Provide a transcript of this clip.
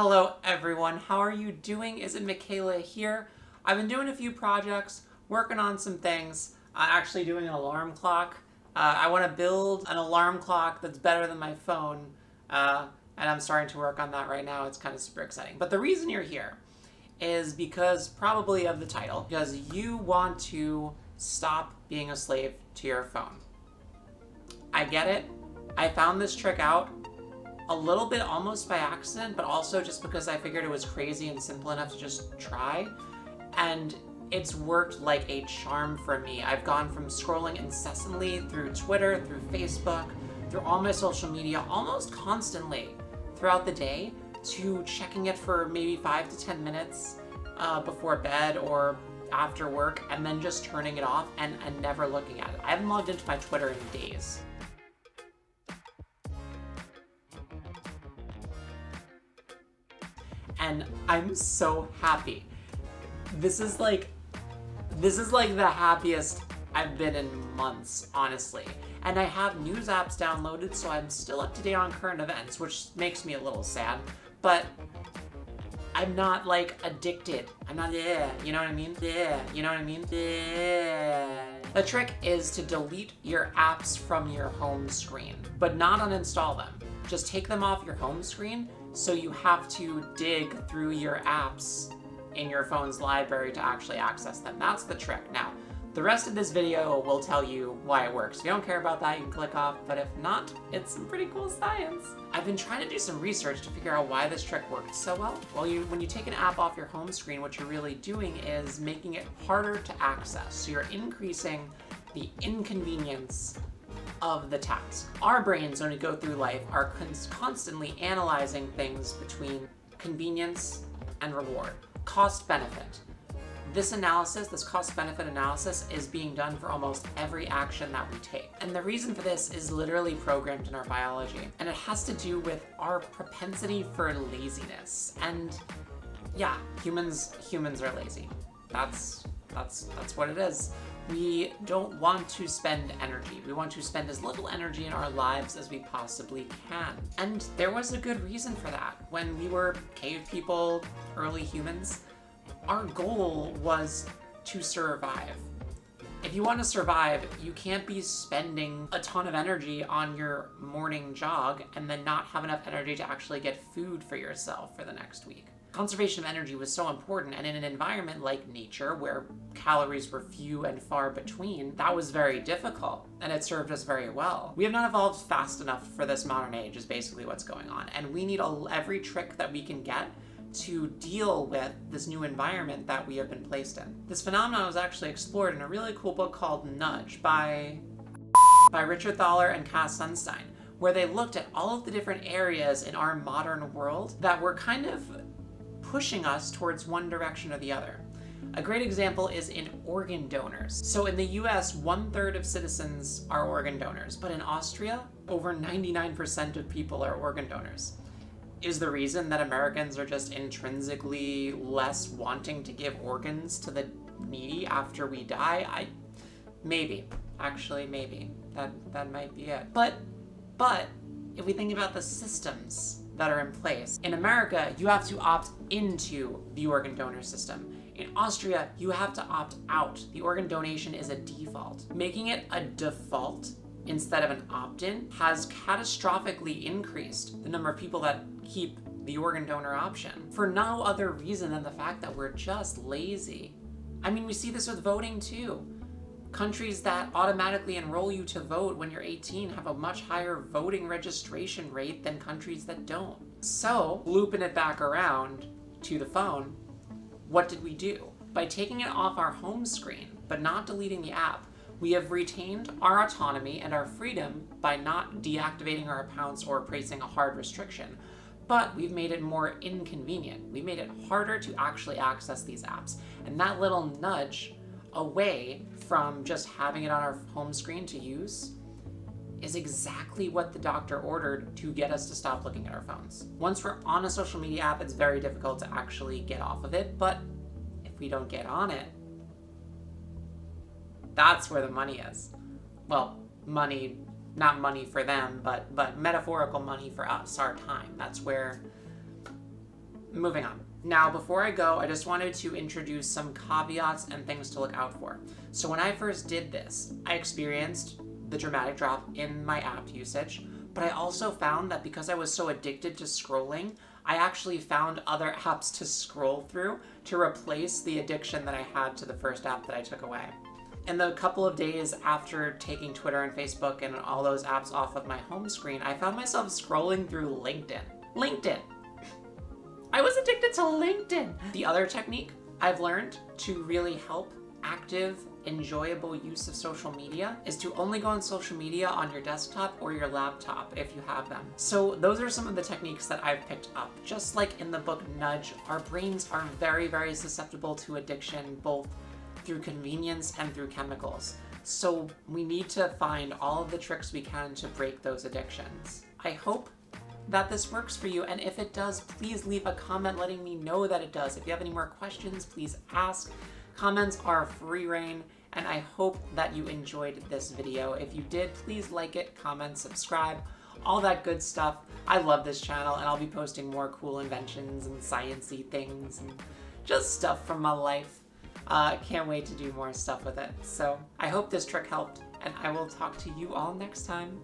Hello everyone, how are you doing? izzitMichaela here. I've been doing a few projects, working on some things. I'm actually doing an alarm clock. I want to build an alarm clock that's better than my phone, and I'm starting to work on that right now. It's kind of super exciting. But the reason you're here is because probably of the title, because you want to stop being a slave to your phone. I get it. I found this trick out a little bit almost by accident, but also just because I figured it was crazy and simple enough to just try. And it's worked like a charm for me. I've gone from scrolling incessantly through Twitter, through Facebook, through all my social media, almost constantly throughout the day, to checking it for maybe 5 to 10 minutes before bed or after work, and then just turning it off and never looking at it. I haven't logged into my Twitter in days. And I'm so happy. This is like the happiest I've been in months, honestly. And I have news apps downloaded, so I'm still up to date on current events, which makes me a little sad, but I'm not like addicted. I'm not, you know what I mean? You know what I mean? The trick is to delete your apps from your home screen, but not uninstall them. Just take them off your home screen, so you have to dig through your apps in your phone's library to actually access them. That's the trick. Now, the rest of this video will tell you why it works. If you don't care about that, you can click off, but if not, it's some pretty cool science. I've been trying to do some research to figure out why this trick worked so well. Well, when you take an app off your home screen, what you're really doing is making it harder to access. So you're increasing the inconvenience of the task. Our brains, when we go through life, are constantly analyzing things between convenience and reward, cost-benefit. This cost-benefit analysis is being done for almost every action that we take. And the reason for this is literally programmed in our biology. And it has to do with our propensity for laziness. And yeah, humans are lazy. That's what it is. We don't want to spend energy. We want to spend as little energy in our lives as we possibly can. And there was a good reason for that. When we were cave people, early humans, our goal was to survive. If you want to survive, you can't be spending a ton of energy on your morning jog and then not have enough energy to actually get food for yourself for the next week. Conservation of energy was so important, and in an environment like nature, where calories were few and far between, that was very difficult, and it served us very well. We have not evolved fast enough for this modern age, is basically what's going on, and we need every trick that we can get to deal with this new environment that we have been placed in. This phenomenon was actually explored in a really cool book called Nudge by Richard Thaler and Cass Sunstein, where they looked at all of the different areas in our modern world that were kind of pushing us towards one direction or the other. A great example is in organ donors. So in the US, 1/3 of citizens are organ donors, but in Austria, over 99% of people are organ donors. Is the reason that Americans are just intrinsically less wanting to give organs to the needy after we die? Maybe. That might be it. But if we think about the systems that are in place. In America, you have to opt into the organ donor system. In Austria, you have to opt out. The organ donation is a default. Making it a default instead of an opt-in has catastrophically increased the number of people that keep the organ donor option for no other reason than the fact that we're just lazy. I mean, we see this with voting too. Countries that automatically enroll you to vote when you're 18 have a much higher voting registration rate than countries that don't. So, looping it back around to the phone, what did we do? By taking it off our home screen, but not deleting the app, we have retained our autonomy and our freedom by not deactivating our accounts or placing a hard restriction. But we've made it more inconvenient. We made it harder to actually access these apps. And that little nudge away from just having it on our home screen to use is exactly what the doctor ordered to get us to stop looking at our phones. Once we're on a social media app, it's very difficult to actually get off of it, but if we don't get on it, that's where the money is. Well, money, not money for them, but metaphorical money for us, our time. That's where Moving on. Now, before I go, I just wanted to introduce some caveats and things to look out for. So when I first did this, I experienced the dramatic drop in my app usage, but I also found that because I was so addicted to scrolling, I actually found other apps to scroll through to replace the addiction that I had to the first app that I took away. And the couple of days after taking Twitter and Facebook and all those apps off of my home screen, I found myself scrolling through LinkedIn. LinkedIn! I was addicted to LinkedIn! The other technique I've learned to really help active, enjoyable use of social media is to only go on social media on your desktop or your laptop if you have them. So those are some of the techniques that I've picked up. Just like in the book Nudge, our brains are very, very susceptible to addiction, both through convenience and through chemicals. So we need to find all of the tricks we can to break those addictions. I hope that this works for you, and if it does, please leave a comment letting me know that it does. If you have any more questions, please ask. Comments are free reign, and I hope that you enjoyed this video. If you did, please like it, comment, subscribe, all that good stuff. I love this channel, and I'll be posting more cool inventions and science-y things and just stuff from my life. Can't wait to do more stuff with it. So I hope this trick helped, and I will talk to you all next time.